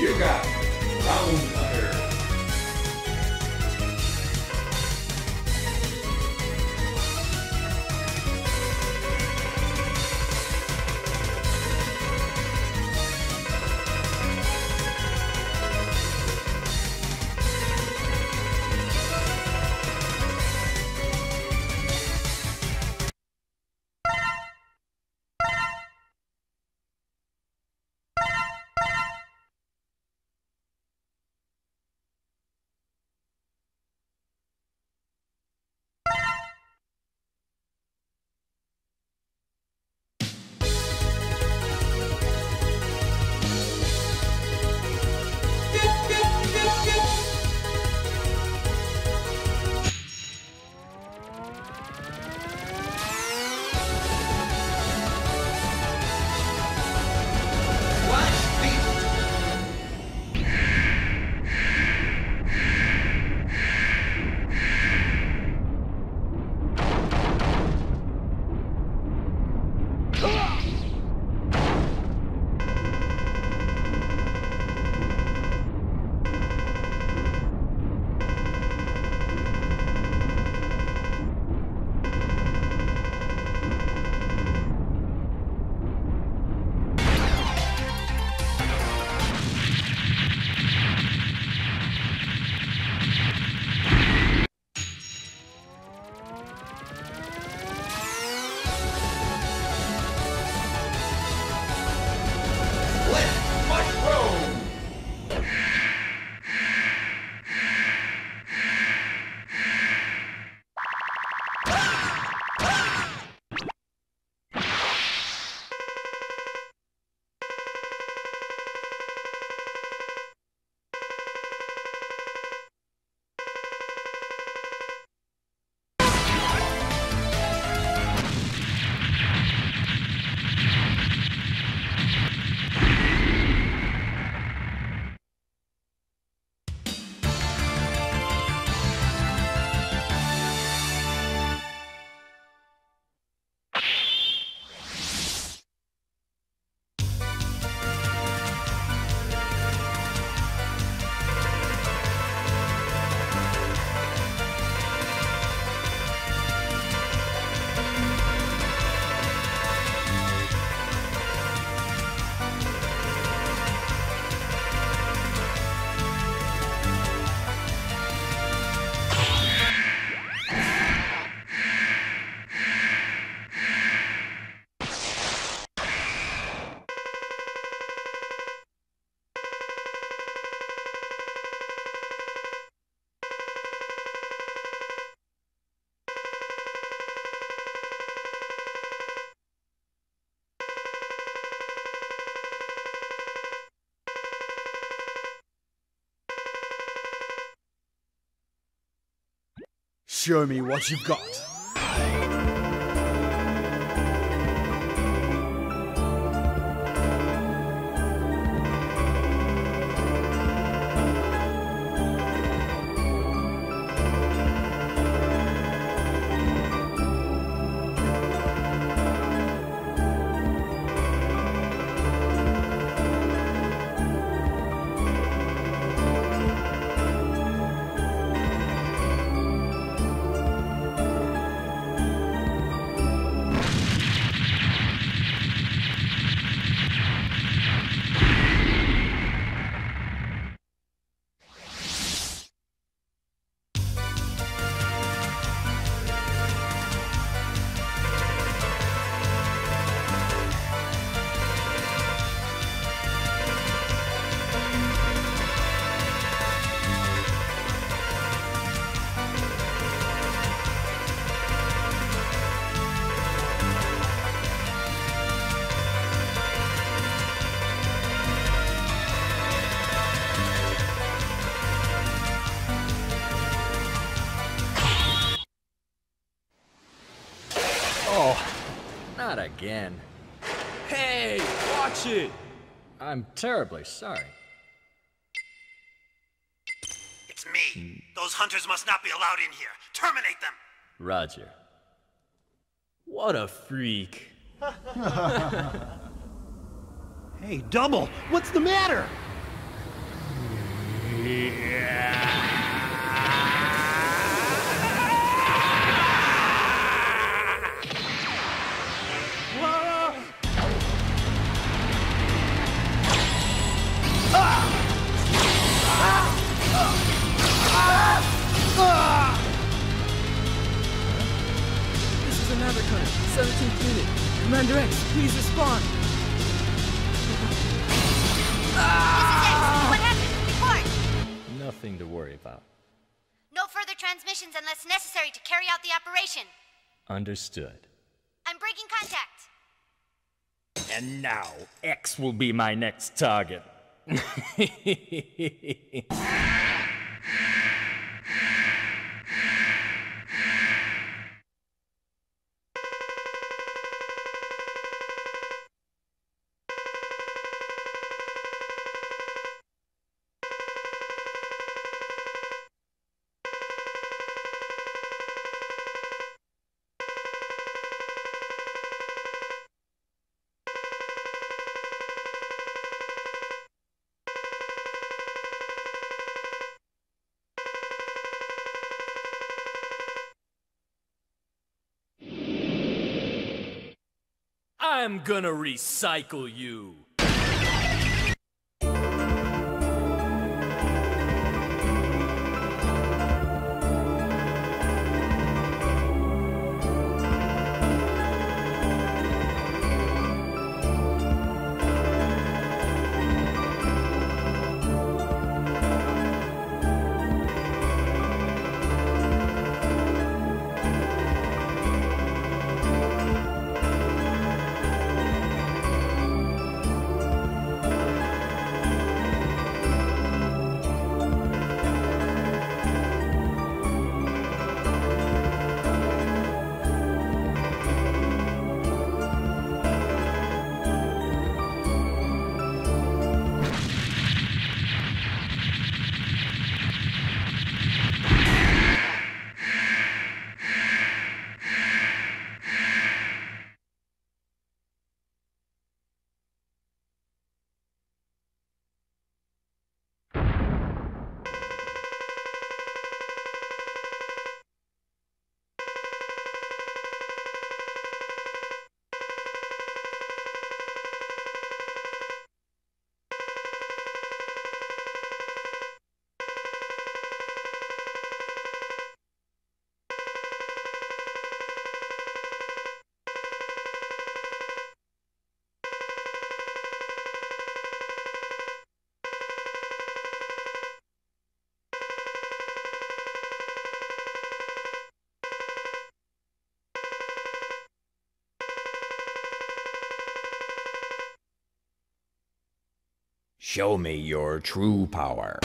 You got round under. Show me what you've got. again. Hey, watch it! I'm terribly sorry. It's me. Those hunters must not be allowed in here. Terminate them! Roger. What a freak. Hey, Double, what's the matter? This is another clan, 17th unit. Commander X, please respond. This is X. What happened? Report. Nothing to worry about. No further transmissions unless necessary to carry out the operation. Understood. I'm breaking contact. And now, X will be my next target. I'm gonna recycle you. Show me your true power.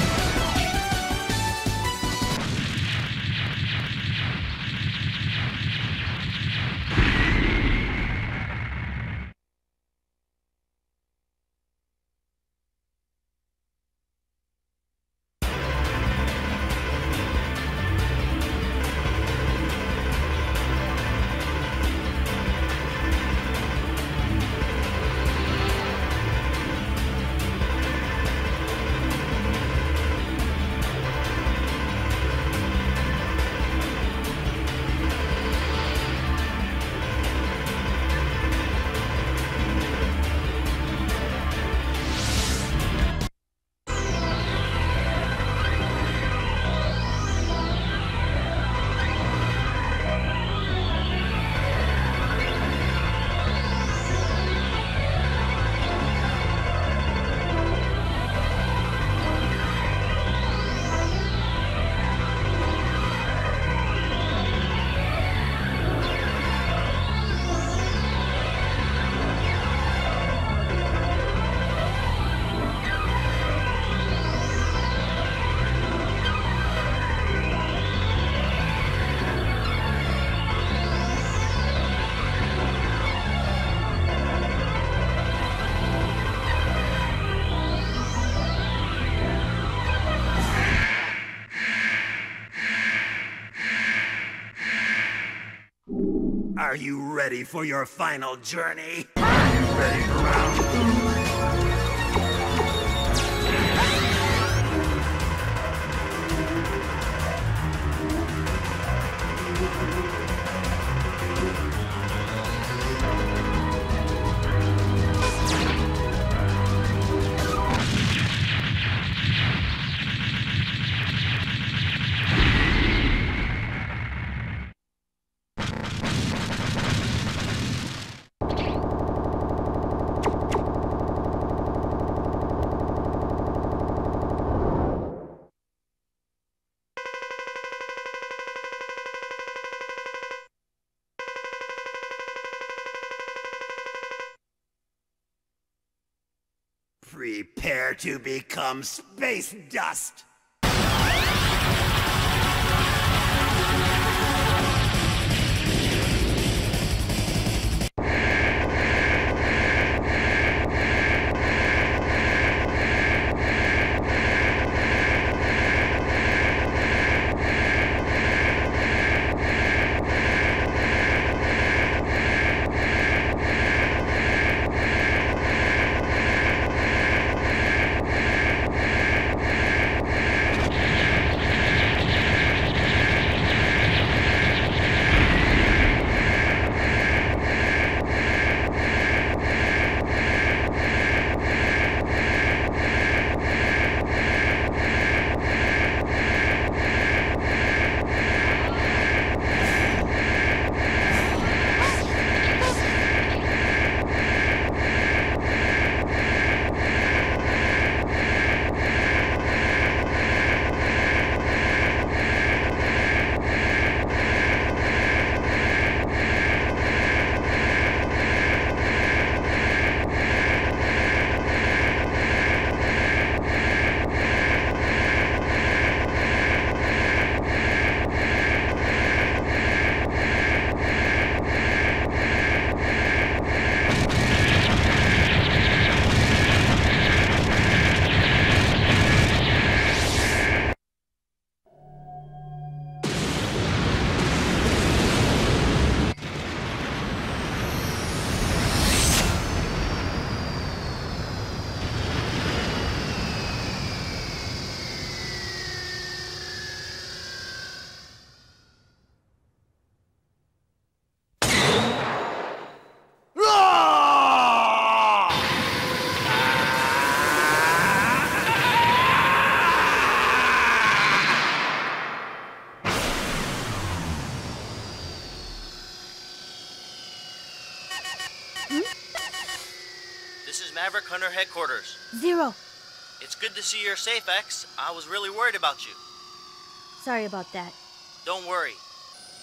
Are you ready for your final journey? Are you ready for round Prepare to become space dust! This is Maverick Hunter Headquarters. Zero. It's good to see you're safe, X. I was really worried about you. Sorry about that. Don't worry.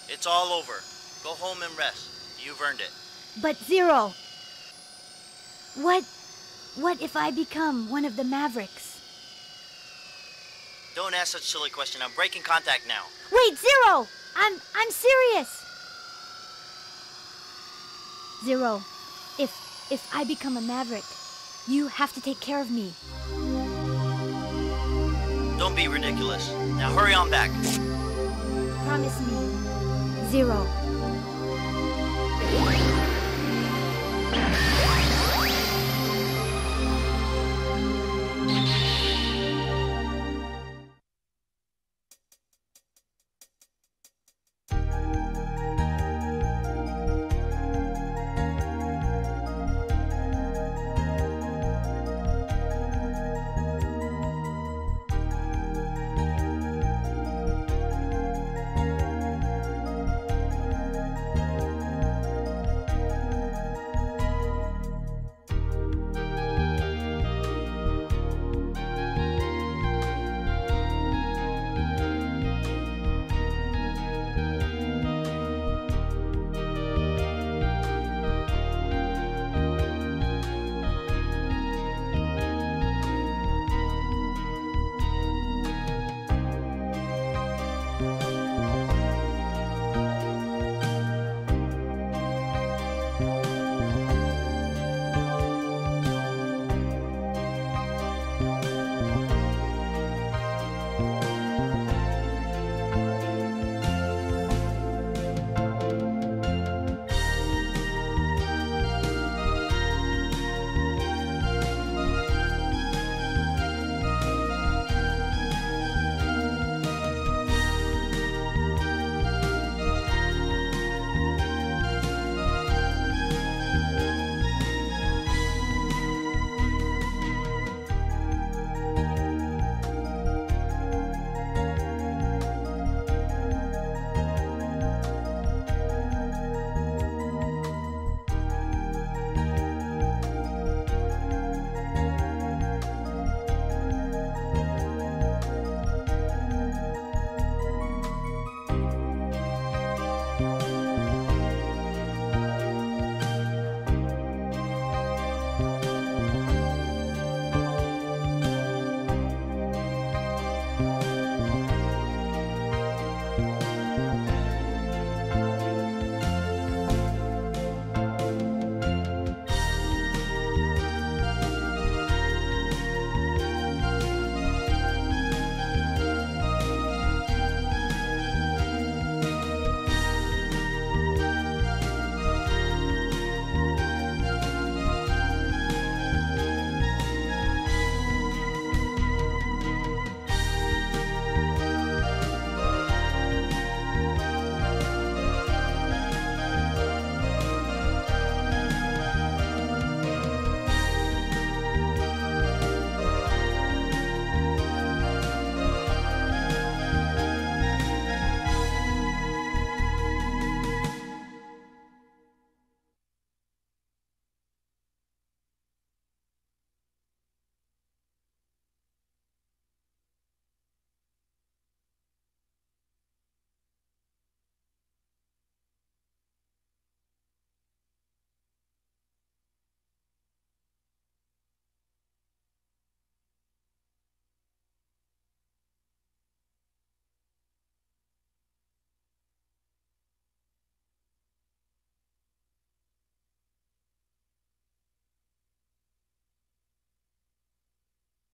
It's all over. Go home and rest. You've earned it. But Zero, what if I become one of the Mavericks? Don't ask such a silly question. I'm breaking contact now. Wait, Zero! I'm serious. Zero, if I become a Maverick, you have to take care of me. Don't be ridiculous. Now hurry on back. Promise me, Zero.